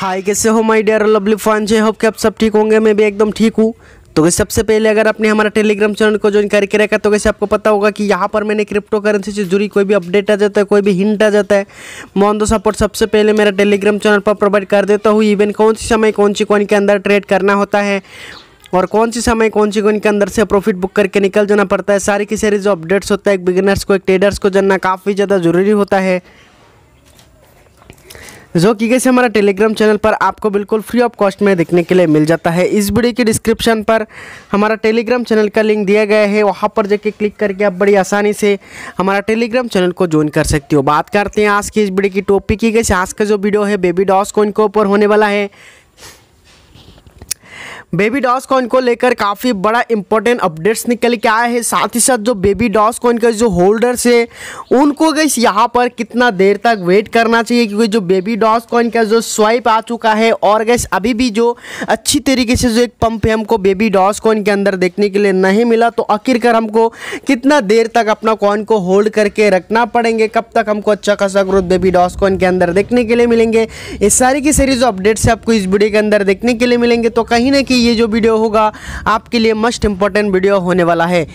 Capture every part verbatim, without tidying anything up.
हाय, कैसे हो my dear lovely fans. I hope कि आप सब ठीक होंगे। मैं भी एकदम ठीक हूँ। तो वैसे सबसे पहले अगर आपने हमारा टेलीग्राम चैनल को ज्वाइन करके रखा तो वैसे आपको पता होगा कि यहाँ पर मैंने क्रिप्टो करेंसी से जुड़ी कोई भी अपडेट आ जाता है, कोई भी हिंट आ जाता है, मोहन दो सपोर्ट सबसे पहले मेरा टेलीग्राम चैनल पर प्रोवाइड कर देता हूँ। इवन कौन सी समय कौन सी कॉइन के अंदर ट्रेड करना होता है और कौन सी समय कौन सी कॉइन के अंदर से प्रॉफिट बुक करके निकल जाना पड़ता है, सारी की सारी जो अपडेट्स होता है एक बिगिनर्स को, एक ट्रेडर्स को जानना काफ़ी ज़्यादा ज़रूरी होता है, जो कि कैसे हमारा टेलीग्राम चैनल पर आपको बिल्कुल फ्री ऑफ कॉस्ट में देखने के लिए मिल जाता है। इस वीडियो के डिस्क्रिप्शन पर हमारा टेलीग्राम चैनल का लिंक दिया गया है, वहां पर जाके क्लिक करके आप बड़ी आसानी से हमारा टेलीग्राम चैनल को ज्वाइन कर सकते हो। बात करते हैं आज की इस वीडियो की टॉपिक की। कैसे आज का जो वीडियो है बेबी डॉसकॉइन के ऊपर होने वाला है। बेबी डॉसकॉइन को लेकर काफ़ी बड़ा इंपॉर्टेंट अपडेट्स निकल के आया है। साथ ही साथ जो बेबी डॉसकॉइन के जो होल्डर्स है उनको गाइस यहाँ पर कितना देर तक वेट करना चाहिए, क्योंकि जो बेबी डॉसकॉइन का जो स्वाइप आ चुका है और गाइस अभी भी जो अच्छी तरीके से जो एक पंप है हमको बेबी डॉसकॉइन के अंदर देखने के लिए नहीं मिला। तो आखिरकार हमको कितना देर तक अपना कॉइन को होल्ड करके रखना पड़ेंगे, कब तक हमको अच्छा खासा ग्रोथ बेबी डॉसकॉइन के अंदर देखने के लिए मिलेंगे, ये सारी की सारी जो अपडेट्स है आपको इस वीडियो के अंदर देखने के लिए मिलेंगे। तो कहीं ना कहीं ये जो वीडियो होगा आपके लिए मस्ट इंपॉर्टेंट वीडियो होने वाला है।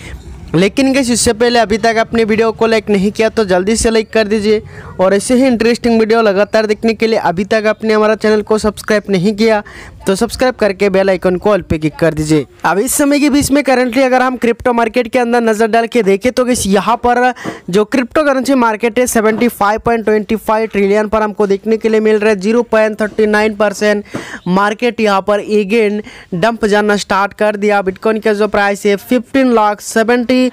लेकिन गाइस इससे पहले अभी तक आपने वीडियो को लाइक नहीं किया तो जल्दी से लाइक कर दीजिए, और ऐसे ही इंटरेस्टिंग वीडियो लगातार देखने के लिए अभी तक आपने हमारा चैनल को सब्सक्राइब नहीं किया तो सब्सक्राइब करके बेल आइकन को ऑल पे क्लिक कर दीजिए। अब इस समय के बीच में करंटली अगर हम क्रिप्टो मार्केट के अंदर नज़र डाल के देखें तो गाइस यहाँ पर जो क्रिप्टो करेंसी मार्केट है seventy five point twenty five trillion पर हमको देखने के लिए मिल रहा है। Zero point thirty nine percent market यहाँ पर एगेन डंप जाना स्टार्ट कर दिया। बिटकॉइन का जो प्राइस है फिफ्टीन लाख सेवेंटी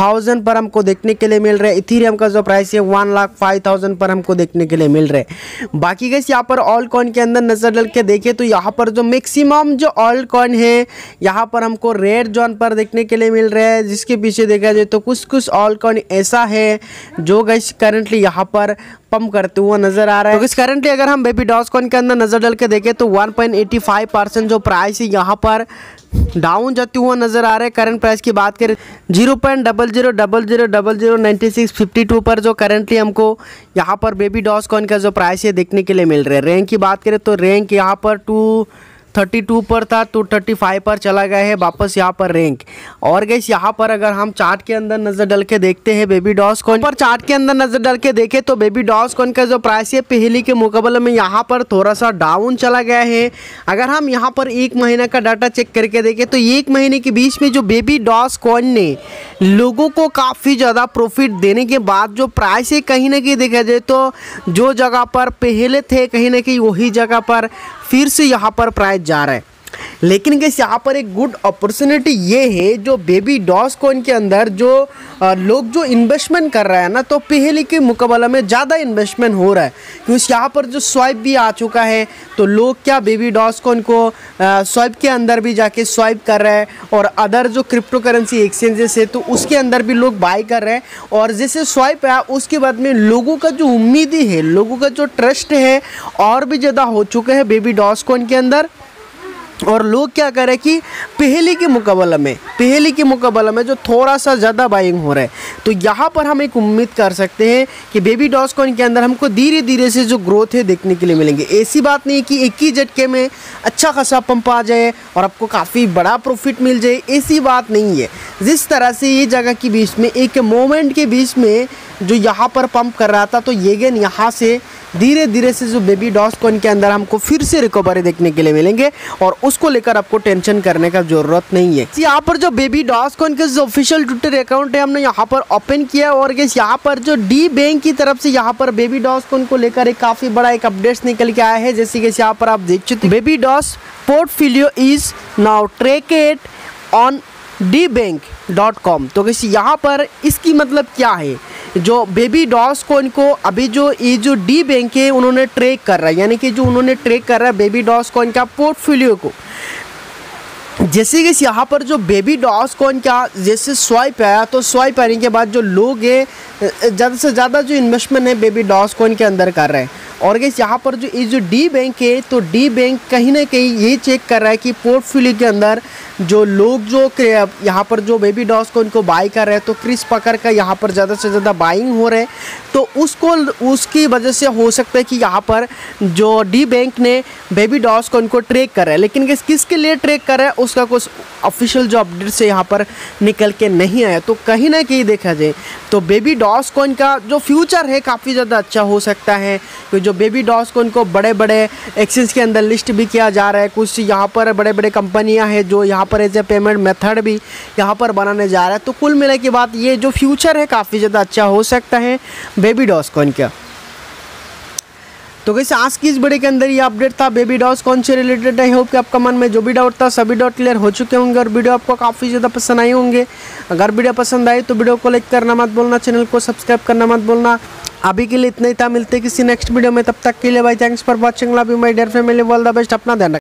थाउजेंड पर हमको देखने के लिए मिल रहा है। इथेरियम का जो प्राइस है वन लाख फाइव थाउजेंड पर हमको देखने के लिए मिल रहा है। बाकी गाइस यहाँ पर ऑल कॉइन के अंदर नजर डाल के देखें तो यहाँ पर जो मैक्सिमम जो ऑल कॉइन है यहाँ पर हमको रेड जोन पर देखने के लिए मिल रहा है, जिसके पीछे देखा जाए तो कुछ कुछ ऑल कॉइन ऐसा है जो गाइस करंटली यहाँ पर पंप करते हुए नजर आ रहा है। तो करंटली अगर हम बेबी डॉसकॉइन के अंदर नजर डाल के देखें तो one point eighty five percent जो प्राइस है यहाँ पर डाउन जाती हुआ नजर आ रहा है। करंट प्राइस की बात करें zero point double zero double zero double zero ninety six fifty two पर जो करंटली हमको यहाँ पर बेबी डॉसकॉइन का जो प्राइस है देखने के लिए मिल रहा है। रैंक की बात करें तो रैंक यहाँ पर टू थर्टी टू पर था, टू थर्टी फाइव पर चला गया है वापस यहाँ पर रैंक। और गाइस यहाँ पर अगर हम चार्ट के अंदर नज़र डाल के देखते हैं बेबी डॉसकॉइन पर, चार्ट के अंदर नज़र डाल के देखें तो बेबी डॉसकॉइन का जो प्राइस है पहले के मुकाबले में यहाँ पर थोड़ा सा डाउन चला गया है। अगर हम यहाँ पर एक महीना का डाटा चेक करके देखें तो एक महीने के बीच में जो बेबी डॉसकॉइन ने लोगों को काफ़ी ज़्यादा प्रॉफिट देने के बाद जो प्राइस है कहीं ना कहीं देखा जाए तो जो जगह पर पहले थे कहीं ना कहीं वही जगह पर फिर से यहाँ पर प्राइस जा रहा है। लेकिन गाइस यहाँ पर एक गुड अपॉर्चुनिटी ये है जो बेबी डॉसकॉइन के अंदर जो लोग जो इन्वेस्टमेंट कर रहे हैं ना तो पहले के मुकाबले में ज़्यादा इन्वेस्टमेंट हो रहा है, क्योंकि यहाँ पर जो स्वाइप भी आ चुका है तो लोग क्या बेबी डॉसकॉइन को स्वाइप के अंदर भी जाके स्वाइप कर रहे हैं, और अदर जो क्रिप्टो करेंसी एक्सचेंजेस है तो उसके अंदर भी लोग बाई कर रहे हैं। और जैसे स्वाइप है उसके बाद में लोगों का जो उम्मीद है, लोगों का जो ट्रस्ट है और भी ज़्यादा हो चुका है बेबी डॉसकॉइन के अंदर। और लोग क्या करें कि पहले के मुकाबले में पहले के मुकाबले में जो थोड़ा सा ज़्यादा बाइंग हो रहा है, तो यहाँ पर हम एक उम्मीद कर सकते हैं कि बेबी डॉसकॉइन के अंदर हमको धीरे धीरे से जो ग्रोथ है देखने के लिए मिलेंगे। ऐसी बात नहीं कि एक ही झटके में अच्छा खासा पंप आ जाए और आपको काफ़ी बड़ा प्रॉफिट मिल जाए, ऐसी बात नहीं है। जिस तरह से ये जगह के बीच में एक मोमेंट के बीच में जो यहाँ पर पंप कर रहा था तो ये गेन यहाँ से धीरे धीरे से जो बेबी डॉसकॉइन के अंदर हमको फिर से रिकवरी देखने के लिए मिलेंगे, और उसको लेकर आपको टेंशन करने का जरूरत नहीं है। यहाँ पर जो बेबी डॉसकॉइन के जो ऑफिशियल ट्विटर अकाउंट है हमने यहाँ पर ओपन किया, और यहाँ पर जो डी बैंक की तरफ से यहाँ पर बेबी डॉसकॉइन को लेकर एक काफी बड़ा एक अपडेट्स निकल के आया है। जैसे कि यहाँ पर आप देख सकते हैं baby doge portfolio is now tracked on DeBank dot com. तो कैसे यहाँ पर इसकी मतलब क्या है, जो बेबी डॉसकॉइन को अभी जो ये जो डी बैंक है उन्होंने ट्रैक कर रहा है, यानी कि जो उन्होंने ट्रैक कर रहा है बेबी डॉसकॉइन का पोर्टफोलियो को। जैसे कि यहाँ पर जो बेबी डॉसकॉइन का जैसे स्वाइप आया तो स्वाइप आने के बाद जो लोग हैं ज़्यादा से ज़्यादा जो इन्वेस्टमेंट है बेबी डॉसकॉइन के अंदर कर रहे हैं। और गाइस यहाँ पर जो ये जो डी बैंक है तो डी बैंक कहीं ना कहीं ये चेक कर रहा है कि पोर्टफोलियो के अंदर जो लोग जो यहाँ पर जो बेबी डॉसकॉइन को बाई कर रहे हैं तो क्रिस पकड़ का यहाँ पर ज़्यादा से ज़्यादा बाइंग हो रहे हैं, तो उसको उसकी वजह से हो सकता है कि यहाँ पर जो डी बैंक ने बेबी डॉसकॉइन को ट्रैक कर रहा है, लेकिन किस किसके लिए ट्रैक कर रहा है उसका कुछ ऑफिशियल जो अपडेट से यहाँ पर निकल के नहीं आया। तो कहीं ना कहीं देखा जाए तो बेबी डॉसकॉइन का जो फ्यूचर है काफ़ी ज़्यादा अच्छा हो सकता है, क्योंकि जो बेबी डॉसकॉइन को बड़े बड़े एक्सचेंज के अंदर लिस्ट भी किया जा रहा है, कुछ यहाँ पर बड़े बड़े कंपनियाँ हैं जो यहाँ पर एज ए पेमेंट मेथड भी यहाँ पर बनाने जा रहा है। तो कुल मिला के बाद ये जो फ्यूचर है काफ़ी ज़्यादा अच्छा हो सकता है बेबी डॉसकॉइन का। तो कैसे आज की इस वीडियो के अंदर ये अपडेट था बेबी डॉसकॉइन से रिलेटेड। आई होप कि आपका मन में जो भी डाउट था सभी डाउट क्लियर हो चुके होंगे और वीडियो आपको काफ़ी ज़्यादा पसंद आए होंगे। अगर वीडियो पसंद आए तो वीडियो को लाइक करना मत भूलना, चैनल को सब्सक्राइब करना मत भूलना। अभी के लिए इतना ही था, मिलते किसी नेक्स्ट वीडियो में, तब तक के लिए bye. Thanks for watching, love you my dear family, all the best, अपना ध्यान रखना।